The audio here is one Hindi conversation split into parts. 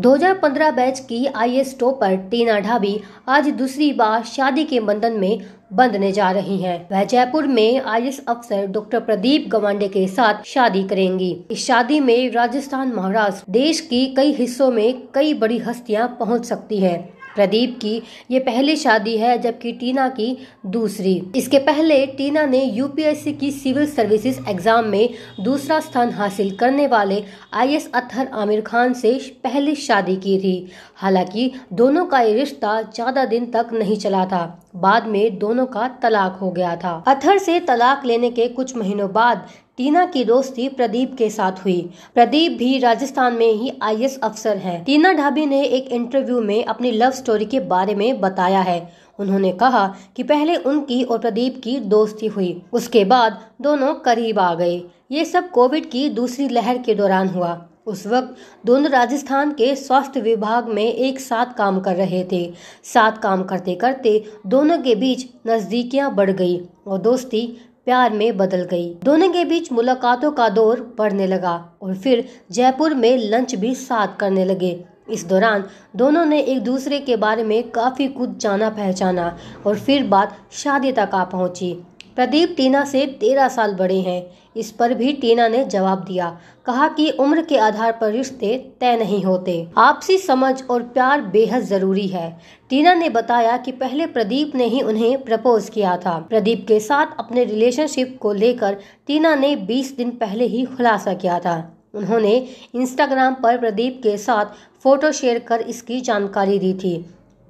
2015 बैच की IAS टॉपर टीना डाबी आज दूसरी बार शादी के बंधन में बंधने जा रही हैं। वह जयपुर में IAS अफसर डॉक्टर प्रदीप गवांडे के साथ शादी करेंगी। इस शादी में राजस्थान, महाराष्ट्र, देश की कई हिस्सों में कई बड़ी हस्तियां पहुंच सकती हैं। प्रदीप की ये पहली शादी है जबकि टीना की दूसरी। इसके पहले टीना ने UPSC की सिविल सर्विसेज एग्जाम में दूसरा स्थान हासिल करने वाले IAS अतहर आमिर खान से पहले शादी की थी। हालांकि दोनों का ये रिश्ता ज्यादा दिन तक नहीं चला था, बाद में दोनों का तलाक हो गया था। अतहर से तलाक लेने के कुछ महीनों बाद टीना की दोस्ती प्रदीप के साथ हुई। प्रदीप भी राजस्थान में ही IAS अफसर हैं। टीना डाबी ने एक इंटरव्यू में अपनी लव स्टोरी के बारे में बताया है। उन्होंने कहा कि पहले उनकी और प्रदीप की दोस्ती हुई, उसके बाद दोनों करीब आ गए। ये सब कोविड की दूसरी लहर के दौरान हुआ। उस वक्त दोनों राजस्थान के स्वास्थ्य विभाग में एक साथ काम कर रहे थे। साथ काम करते करते दोनों के बीच नजदीकियां बढ़ गई और दोस्ती प्यार में बदल गई। दोनों के बीच मुलाकातों का दौर बढ़ने लगा और फिर जयपुर में लंच भी साथ करने लगे। इस दौरान दोनों ने एक दूसरे के बारे में काफ़ी कुछ जाना पहचाना और फिर बात शादी तक आ पहुंची। प्रदीप टीना से 13 साल बड़े हैं। इस पर भी टीना ने जवाब दिया, कहा कि उम्र के आधार पर रिश्ते तय नहीं होते, आपसी समझ और प्यार बेहद जरूरी है। टीना ने बताया कि पहले प्रदीप ने ही उन्हें प्रपोज किया था। प्रदीप के साथ अपने रिलेशनशिप को लेकर टीना ने 20 दिन पहले ही खुलासा किया था। उन्होंने इंस्टाग्राम पर प्रदीप के साथ फोटो शेयर कर इसकी जानकारी दी थी।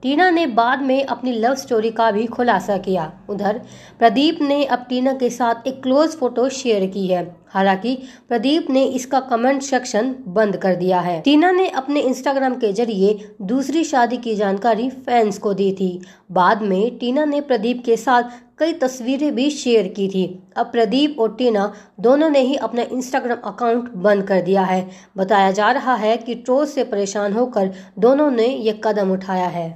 टीना ने बाद में अपनी लव स्टोरी का भी खुलासा किया। उधर प्रदीप ने अब टीना के साथ एक क्लोज फोटो शेयर की है। हालांकि प्रदीप ने इसका कमेंट सेक्शन बंद कर दिया है। टीना ने अपने इंस्टाग्राम के जरिए दूसरी शादी की जानकारी फैंस को दी थी। बाद में टीना ने प्रदीप के साथ कई तस्वीरें भी शेयर की थी। अब प्रदीप और टीना दोनों ने ही अपना इंस्टाग्राम अकाउंट बंद कर दिया है। बताया जा रहा है कि ट्रोल से परेशान होकर दोनों ने यह कदम उठाया है।